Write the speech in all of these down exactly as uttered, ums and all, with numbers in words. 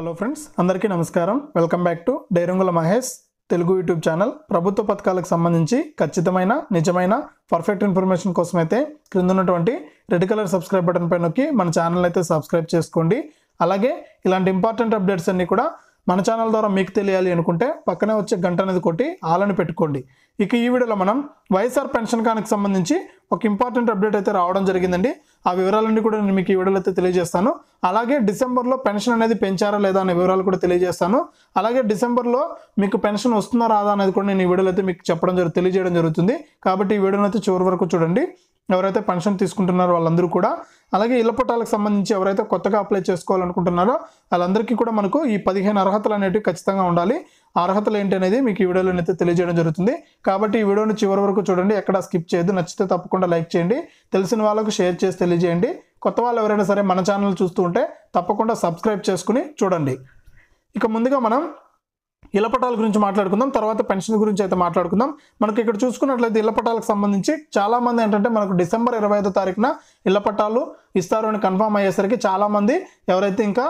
Hello friends अंदर की नमस्कारम welcome back to Derangula Mahesh Telugu YouTube channel प्रभुत्व पथकाలకు संबंधी ఖచ్చితమైన నిజమైన పర్ఫెక్ట్ ఇన్ఫర్మేషన్ కోసం అయితే క్రింద ఉన్నటువంటి రెడ్ కలర్ సబ్స్క్రైబ్ బటన్ పై నొక్కి మన ఛానల్ అయితే సబ్స్క్రైబ్ చేసుకోండి అలాగే ఇలాంటి ఇంపార్టెంట్ అప్డేట్స్ అన్ని కూడా మన ఛానల్ ద్వారా మీకు తెలియాలి అనుకుంటే పక్కనే వచ్చే గంట అనేది కొట్టి ఆలని పెట్టుకోండి ఇక ఈ వీడియోలో మనం వైఎస్ఆర్ పెన్షన్ కానుకకు సంబంధించి ఒక ఇంపార్టెంట్ అప్డేట్ అయితే రావడం జరిగిందండి ఆ వివరాలన్నీ కూడా నేను మీకు ఈ వీడియోలో అయితే తెలియజేస్తాను అలాగే డిసెంబర్ లో పెన్షన్ అనేది పెంచారా లేదా అనే వివరాలు కూడా తెలియజేస్తాను అలాగే డిసెంబర్ లో మీకు పెన్షన్ వస్తుందా రాదా అనేది కూడా నేను ఈ వీడియోలో అయితే మీకు చెప్పడం జరుగుతుంది తెలియజేయడం జరుగుతుంది కాబట్టి ఈ వీడియోని అయితే చివరి వరకు చూడండి ఎవరైతే పెన్షన్ తీసుకుంటున్నారో వాళ్ళందరూ కూడా అలాగే ఇళ్ల పట్టాలకు సంబంధించి ఎవరైతే కొత్తగా అప్లై చేసుకోవాలనుకుంటున్నారో వాళ్ళందరికీ కూడా మనకు ఈ పదిహేను అర్హతలు అనేవి ఖచ్చితంగా ఉండాలి అర్హతలు ఏంటి అనేది మీకు ఈ వీడియోలోనైతే తెలియజేయడం జరుగుతుంది కాబట్టి ఈ వీడియోని చివరి వరకు చూడండి ఎక్కడా స్కిప్ చేయొద్దు నచ్చితే తప్పకుండా లైక్ చేయండి తెలిసిన వాళ్ళకు షేర్ చేసి తెలియజేయండి కొత్త వాళ్ళు ఎవరైనా సరే మన ఛానల్ చూస్తూ ఉంటే తప్పకుండా సబ్స్క్రైబ్ చేసుకుని చూడండి ఇక ముందుగా మనం ఇళ్ల పట్టాల గురించి మాట్లాడుకుందాం తర్వాత పెన్షన్ గురించి అయితే మాట్లాడుకుందాం మనకి ఇక్కడ చూసుకున్నట్లయితే ఇళ్ల పట్టాలకు సంబంధించి చాలా మంది ఏంటంటే మనకు డిసెంబర్ ఇరవై ఐదవ తారీఖున ఇళ్ల పట్టాలు ఇస్తారు అని కన్ఫర్మ్ అయ్యేసరికి చాలా మంది ఎవరైతే ఇంకా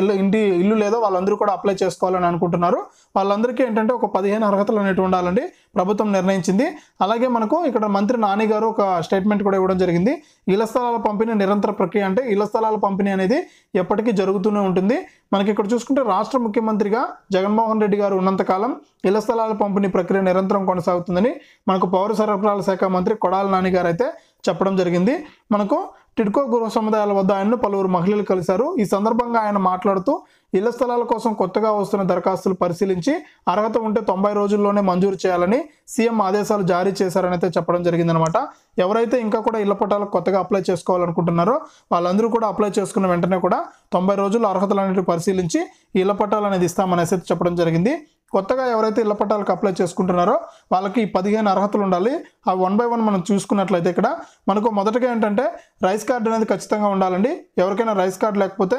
ఇల్లు ఇంటి ఇల్లు లేదో వాళ్ళందరూ కూడా అప్లై చేసుకోవాలని అనుకుంటున్నారు వాళ్ళందరికీ ఏంటంటే ఒక పదిహేను అర్హతలు అనేవి ఉండాలండి ప్రభుత్వం నిర్ణయించింది అలాగే మనకు ఇక్కడ మంత్రి నాని గారు ఒక స్టేట్మెంట్ కూడా ఇవ్వడం జరిగింది ఇళ్ల స్థలాల పంపిణీ నిరంతర ప్రక్రియ అంటే ఇళ్ల స్థలాల పంపిణీ అనేది ఎప్పటికీ జరుగుతూనే ఉంటుంది మనకి ఇక్కడ చూసుకుంటే రాష్ట్ర ముఖ్యమంత్రిగా జగన్మోహన్ రెడ్డి గారు ఉన్నంత కాలం ఇళ్ల స్థలాల పంపిణీ ప్రక్రియ నిరంతరం కొనసాగుతుందని మనకు పౌర సరఫరాల శాఖ మంత్రి కొడాల నాని గారు అయితే చెప్పడం జరిగింది మనకు టిడ్కో గృహ సముదాయాల వద్ద ఆయనను పలువురు మహిళలు కలిశారు ఈ సందర్భంగా ఆయన మాట్లాడుతూ ఇళ్ల స్థలాల కోసం కొత్తగా వస్తున్న దరఖాస్తులు పరిశీలించి అర్హత ఉంటే తొంభై రోజుల్లోనే మంజూరు చేయాలని సీఎం ఆదేశాలు జారీ చేశారని అయితే చెప్పడం జరిగిందనమాట ఎవరైతే ఇంకా కూడా ఇళ్ల పట్టాలకు కొత్తగా అప్లై చేసుకోవాలనుకుంటున్నారో వాళ్ళందరూ కూడా అప్లై చేసుకున్న వెంటనే కూడా తొంభై రోజులు అర్హతలు అనేవి పరిశీలించి ఇళ్ల పట్టాలు అనేది ఇస్తామనేసి చెప్పడం జరిగింది కొత్తగా ఎవరైతే ఇళ్ల పట్టాలకు అప్లై చేసుకుంటున్నారో వాళ్ళకి పదిహేను అర్హతలు ఉండాలి ఆ వన్ బై వన్ మనం చూసుకున్నట్లయితే ఇక్కడ మనకు మొదటగా ఏంటంటే రైస్ కార్డు అనేది ఖచ్చితంగా ఉండాలండి ఎవరికైనా రైస్ కార్డు లేకపోతే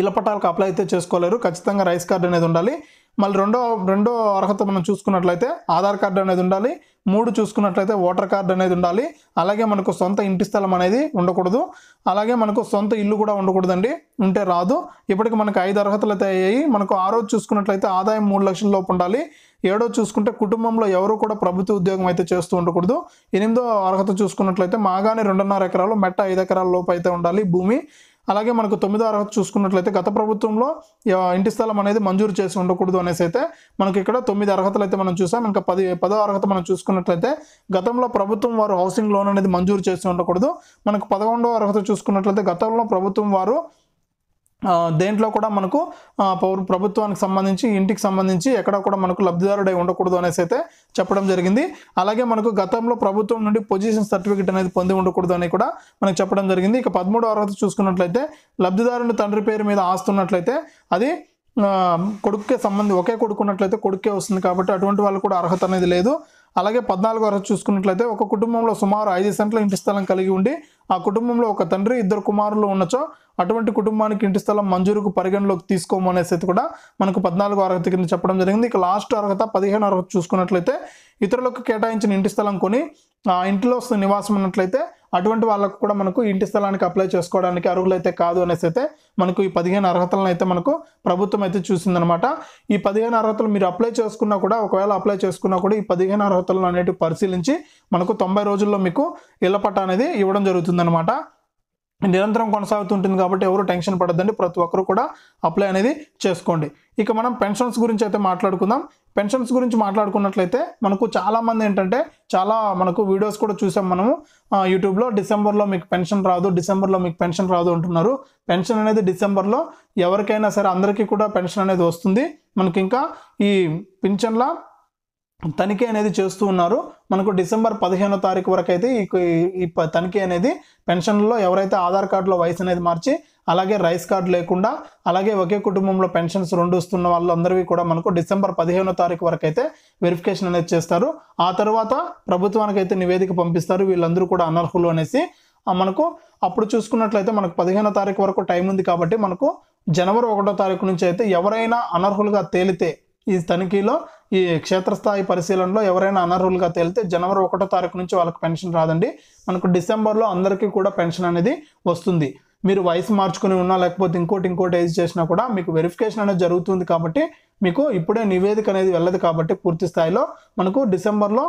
ఇళ్ల పట్టాలకు అప్లై అయితే చేసుకోలేరు ఖచ్చితంగా రైస్ కార్డు అనేది ఉండాలి మళ్ళీ రెండో రెండో అర్హత మనం చూసుకున్నట్లయితే ఆధార్ కార్డు అనేది ఉండాలి మూడు చూసుకున్నట్లయితే ఓటర్ కార్డు అనేది ఉండాలి అలాగే మనకు సొంత ఇంటి స్థలం అనేది ఉండకూడదు అలాగే మనకు సొంత ఇల్లు కూడా ఉండకూడదండి ఉంటే రాదు ఇప్పటికి మనకు ఐదు అర్హతలు అయితే అయ్యాయి మనకు ఆరోజు చూసుకున్నట్లయితే ఆదాయం మూడు లక్షల లోపు ఉండాలి ఏడో చూసుకుంటే కుటుంబంలో ఎవరు కూడా ప్రభుత్వ ఉద్యోగం అయితే చేస్తూ ఉండకూడదు ఎనిమిదో అర్హత చూసుకున్నట్లయితే మాగాని రెండున్నర ఎకరాలు మెట్ట ఐదు ఎకరాల లోపు అయితే ఉండాలి భూమి అలాగే మనకు తొమ్మిదో అర్హత చూసుకున్నట్లయితే గత ప్రభుత్వంలో ఇంటి స్థలం అనేది మంజూరు చేసి ఉండకూడదు అనేసి అయితే మనకి ఇక్కడ తొమ్మిది అర్హతలు అయితే మనం చూసాం ఇంకా పది పదో అర్హత మనం చూసుకున్నట్లయితే గతంలో ప్రభుత్వం వారు హౌసింగ్ లోన్ అనేది మంజూరు చేసి ఉండకూడదు మనకు పదకొండో అర్హత చూసుకున్నట్లయితే గతంలో ప్రభుత్వం వారు దేంట్లో కూడా మనకు ప్రభుత్వానికి సంబంధించి ఇంటికి సంబంధించి ఎక్కడ కూడా మనకు లబ్ధిదారుడై ఉండకూడదు అనేసి అయితే చెప్పడం జరిగింది అలాగే మనకు గతంలో ప్రభుత్వం నుండి పొజిషన్ సర్టిఫికేట్ అనేది పొంది ఉండకూడదు అని కూడా మనకు చెప్పడం జరిగింది ఇక పదమూడో అర్హత చూసుకున్నట్లయితే లబ్ధిదారుని తండ్రి పేరు మీద ఆస్తి ఉన్నట్లయితే అది కొడుకుకే సంబంధి ఒకే కొడుకున్నట్లయితే కొడుకే వస్తుంది కాబట్టి అటువంటి వాళ్ళు కూడా అర్హత అనేది లేదు అలాగే పద్నాలుగు అర్హత చూసుకున్నట్లయితే ఒక కుటుంబంలో సుమారు ఐదు సెంట్ల ఇంటి స్థలం కలిగి ఉండి ఆ కుటుంబంలో ఒక తండ్రి ఇద్దరు కుమారులు ఉన్నచో అటువంటి కుటుంబానికి ఇంటి స్థలం మంజూరుకు పరిగణలోకి తీసుకోమనేసి కూడా మనకు పద్నాలుగు అర్హత కింద చెప్పడం జరిగింది ఇక లాస్ట్ అర్హత పదిహేను అర్హత చూసుకున్నట్లయితే ఇతరులకు కేటాయించిన ఇంటి స్థలం కొని ఆ ఇంటిలో నివాసం ఉన్నట్లయితే అటువంటి వాళ్ళకు కూడా మనకు ఇంటి స్థలానికి అప్లై చేసుకోవడానికి అర్హులైతే కాదు అనేసి అయితే మనకు ఈ పదిహేను అర్హతలను అయితే మనకు ప్రభుత్వం అయితే చూసిందనమాట ఈ పదిహేను అర్హతలు మీరు అప్లై చేసుకున్నా కూడా ఒకవేళ అప్లై చేసుకున్నా కూడా ఈ పదిహేను అర్హతలను అనేవి పరిశీలించి మనకు తొంభై రోజుల్లో మీకు ఇళ్ల పట్టా అనేది ఇవ్వడం జరుగుతుందనమాట నిరంతరం కొనసాగుతుంటుంది కాబట్టి ఎవరు టెన్షన్ పడద్దండి ప్రతి ఒక్కరు కూడా అప్లై అనేది చేసుకోండి ఇక మనం పెన్షన్స్ గురించి అయితే మాట్లాడుకుందాం పెన్షన్స్ గురించి మాట్లాడుకున్నట్లయితే మనకు చాలామంది ఏంటంటే చాలా మనకు వీడియోస్ కూడా చూసాం మనము యూట్యూబ్లో డిసెంబర్లో మీకు పెన్షన్ రాదు డిసెంబర్లో మీకు పెన్షన్ రాదు అంటున్నారు పెన్షన్ అనేది డిసెంబర్లో ఎవరికైనా సరే అందరికీ కూడా పెన్షన్ అనేది వస్తుంది మనకి ఇంకా ఈ పింఛన్ల తనిఖీ అనేది చేస్తూ ఉన్నారు మనకు డిసెంబర్ పదిహేనో తారీఖు వరకు అయితే ఈ తనిఖీ అనేది పెన్షన్లో ఎవరైతే ఆధార్ కార్డులో వయసు అనేది మార్చి అలాగే రైస్ కార్డు లేకుండా అలాగే ఒకే కుటుంబంలో పెన్షన్స్ రెండు వస్తున్న వాళ్ళందరివి కూడా మనకు డిసెంబర్ పదిహేనో తారీఖు వరకు అయితే వెరిఫికేషన్ అనేది చేస్తారు ఆ తర్వాత ప్రభుత్వానికి అయితే నివేదిక పంపిస్తారు వీళ్ళందరూ కూడా అనర్హులు అనేసి మనకు అప్పుడు చూసుకున్నట్లయితే మనకు పదిహేనో తారీఖు వరకు టైం ఉంది కాబట్టి మనకు జనవరి ఒకటో తారీఖు నుంచి అయితే ఎవరైనా అనర్హులుగా తేలితే ఈ తనిఖీలో ఈ క్షేత్రస్థాయి పరిశీలనలో ఎవరైనా అనర్హులుగా తేలితే జనవరి ఒకటో తారీఖు నుంచి వాళ్ళకి పెన్షన్ రాదండి మనకు డిసెంబర్లో అందరికీ కూడా పెన్షన్ అనేది వస్తుంది మీరు వయసు మార్చుకొని ఉన్నా లేకపోతే ఇంకోటి ఇంకోటి ఏజ్ చేసినా కూడా మీకు వెరిఫికేషన్ అనేది జరుగుతుంది కాబట్టి మీకు ఇప్పుడే నివేదిక అనేది వెళ్ళదు కాబట్టి పూర్తి స్థాయిలో మనకు డిసెంబర్ లో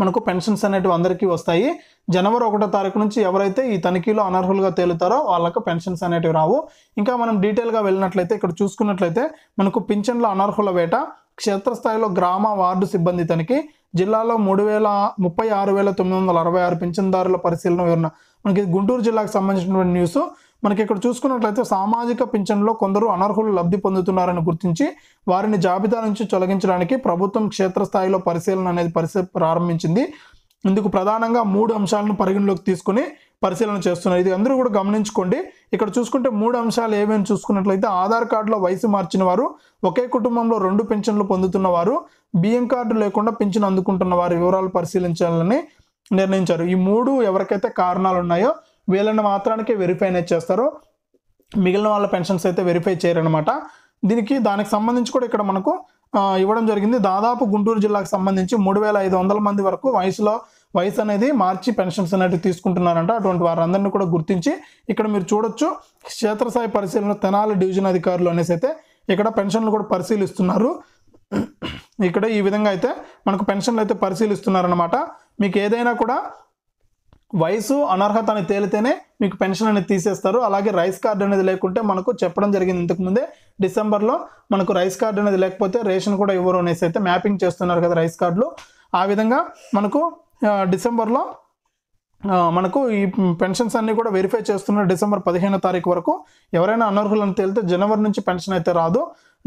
మనకు పెన్షన్స్ అనేటివి అందరికీ వస్తాయి। జనవరి ఒకటో తారీఖు నుంచి ఎవరైతే ఈ తనిఖీలో అనర్హులుగా తేలుతారో వాళ్ళకి పెన్షన్స్ అనేటివి రావు। ఇంకా మనం డీటెయిల్ గా వెళ్ళినట్లయితే ఇక్కడ చూసుకున్నట్లయితే మనకు పింఛన్ల అనర్హుల వేట క్షేత్రస్థాయిలో గ్రామ వార్డు సిబ్బంది తనిఖీ జిల్లాలో మూడు వేల ముప్పై ఆరు వేల తొమ్మిది వందల అరవై ఆరు పింఛన్దారుల పరిశీలన వివరణ మనకి గుంటూరు జిల్లాకు సంబంధించినటువంటి న్యూస్। మనకి ఇక్కడ చూసుకున్నట్లయితే సామాజిక పింఛన్లో కొందరు అనర్హులు లబ్ధి పొందుతున్నారని గుర్తించి వారిని జాబితా నుంచి తొలగించడానికి ప్రభుత్వం క్షేత్రస్థాయిలో పరిశీలన అనేది పరిశీ ప్రారంభించింది। ఇందుకు ప్రధానంగా మూడు అంశాలను పరిగణలోకి తీసుకుని పరిశీలన చేస్తున్నారు, ఇది అందరూ కూడా గమనించుకోండి। ఇక్కడ చూసుకుంటే మూడు అంశాలు ఏమేమి చూసుకున్నట్లయితే ఆధార్ కార్డులో వయసు మార్చిన వారు, ఒకే కుటుంబంలో రెండు పెన్షన్లు పొందుతున్న వారు, బియ్యం కార్డు లేకుండా పెన్షన్ అందుకుంటున్న వారి వివరాలు పరిశీలించాలని నిర్ణయించారు। ఈ మూడు ఎవరికైతే కారణాలు ఉన్నాయో వీళ్ళని మాత్రానికి వెరిఫై అనేది చేస్తారు, మిగిలిన వాళ్ళ పెన్షన్స్ అయితే వెరిఫై చేయరనమాట। దీనికి దానికి సంబంధించి కూడా ఇక్కడ మనకు ఇవ్వడం జరిగింది। దాదాపు గుంటూరు జిల్లాకు సంబంధించి మూడు వేల ఐదు వందల మంది వరకు వయసులో వయసు అనేది మార్చి పెన్షన్స్ అనేవి తీసుకుంటున్నారంట। అటువంటి వారందరినీ కూడా గుర్తించి ఇక్కడ మీరు చూడొచ్చు క్షేత్రస్థాయి పరిశీలన తెనాలి డివిజన్ అధికారులు అనేసి అయితే ఇక్కడ పెన్షన్లు కూడా పరిశీలిస్తున్నారు। ఇక్కడ ఈ విధంగా అయితే మనకు పెన్షన్లు అయితే పరిశీలిస్తున్నారనమాట। మీకు ఏదైనా కూడా వయసు అనర్హత అని తేలితేనే మీకు పెన్షన్ అనేది తీసేస్తారు। అలాగే రైస్ కార్డు అనేది లేకుంటే మనకు చెప్పడం జరిగింది ఇంతకుముందే డిసెంబర్లో మనకు రైస్ కార్డు అనేది లేకపోతే రేషన్ కూడా ఇవ్వరు అనేసి అయితే మ్యాపింగ్ చేస్తున్నారు కదా రైస్ కార్డులు, ఆ విధంగా మనకు డిసెంబర్లో మనకు ఈ పెన్షన్స్ అన్నీ కూడా వెరిఫై చేస్తున్నారు డిసెంబర్ పదిహేనో తారీఖు వరకు। ఎవరైనా అనర్హులను తేలితే జనవరి నుంచి పెన్షన్ అయితే రాదు,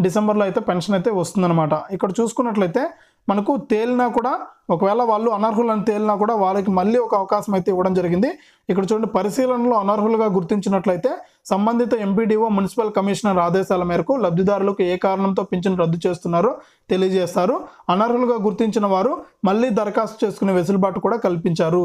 డిసెంబర్లో అయితే పెన్షన్ అయితే వస్తుందన్నమాట। ఇక్కడ చూసుకున్నట్లయితే మనకు తేలినా కూడా ఒకవేళ వాళ్ళు అనర్హులను తేలినా కూడా వాళ్ళకి మళ్ళీ ఒక అవకాశం అయితే ఇవ్వడం జరిగింది। ఇక్కడ చూడండి పరిశీలనలో అనర్హులుగా గుర్తించినట్లయితే సంబంధిత ఎంపీడీఓ మున్సిపల్ కమిషనర్ ఆదేశాల మేరకు లబ్ధిదారులకు ఏ కారణంతో పింఛను రద్దు చేస్తున్నారో తెలియజేస్తారు। అనర్హులుగా గుర్తించిన వారు మళ్ళీ దరఖాస్తు చేసుకునే వెసులుబాటు కూడా కల్పించారు।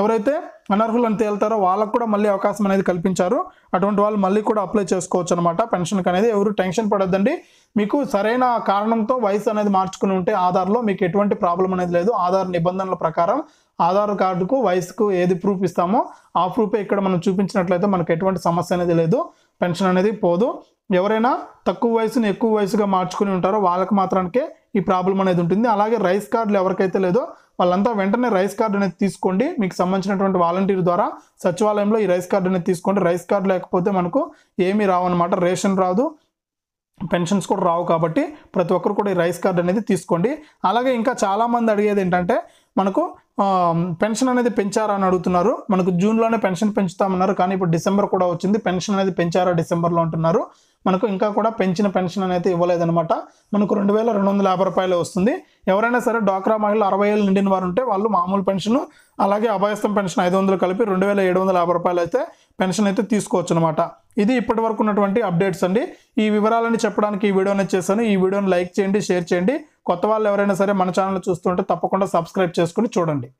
ఎవరైతే అనర్హులను తేలుతారో వాళ్ళకు కూడా మళ్ళీ అవకాశం అనేది కల్పించారు, అటువంటి వాళ్ళు మళ్ళీ కూడా అప్లై చేసుకోవచ్చు అనమాట పెన్షన్కి అనేది। ఎవరు టెన్షన్ పడొద్దండి, మీకు సరైన కారణంతో వయసు అనేది మార్చుకుని ఉంటే ఆధార్లో మీకు ఎటువంటి ప్రాబ్లం అనేది లేదు। ఆధార్ నిబంధనల ప్రకారం ఆధార్ కార్డుకు వయసుకు ఏది ప్రూఫ్ ఇస్తామో ఆ ప్రూఫే ఇక్కడ మనం చూపించినట్లయితే మనకు ఎటువంటి సమస్య అనేది లేదు, పెన్షన్ అనేది పోదు। ఎవరైనా తక్కువ వయసుని ఎక్కువ వయసుగా మార్చుకుని ఉంటారో వాళ్ళకి మాత్రానికే ఈ ప్రాబ్లం అనేది ఉంటుంది। అలాగే రైస్ కార్డులు ఎవరికైతే లేదో వాళ్ళంతా వెంటనే రైస్ కార్డు అనేది తీసుకోండి, మీకు సంబంధించినటువంటి వాలంటీర్ ద్వారా సచివాలయంలో ఈ రైస్ కార్డు అనేది తీసుకోండి। రైస్ కార్డు లేకపోతే మనకు ఏమీ రావన్నమాట, రేషన్ రాదు, పెన్షన్స్ కూడా రావు, కాబట్టి ప్రతి ఒక్కరు కూడా ఈ రైస్ కార్డు అనేది తీసుకోండి। అలాగే ఇంకా చాలామంది అడిగేది ఏంటంటే మనకు పెన్షన్ అనేది పెంచారా అని అడుగుతున్నారు। మనకు జూన్లోనే పెన్షన్ పెంచుతామన్నారు, కానీ ఇప్పుడు డిసెంబర్ కూడా వచ్చింది, పెన్షన్ అనేది పెంచారా డిసెంబర్లో అంటున్నారు। మనకు ఇంకా కూడా పెంచిన పెన్షన్ అనేది ఇవ్వలేదన్నమాట, మనకు రెండు వేల రెండు వందల యాభై రూపాయలు వస్తుంది। ఎవరైనా సరే డ్వాక్రా మహిళలు అరవై ఏళ్ళు నిండిన వారు ఉంటే వాళ్ళు మామూలు పెన్షన్ అలాగే అభయస్థం పెన్షన్ ఐదు వందలు కలిపి రెండు వేల ఏడు వందల యాభై రూపాయలు అయితే పెన్షన్ అయితే తీసుకోవచ్చు అనమాట। ఇది ఇప్పటి వరకు ఉన్నటువంటి అప్డేట్స్ అండి। ఈ వివరాలని చెప్పడానికి ఈ వీడియోనే చేశాను। ఈ వీడియోని లైక్ చేయండి, షేర్ చేయండి, కొత్త వాళ్ళు ఎవరైనా సరే మన ఛానల్ చూస్తుంటే తప్పకుండా సబ్స్క్రైబ్ చేసుకుని చూడండి।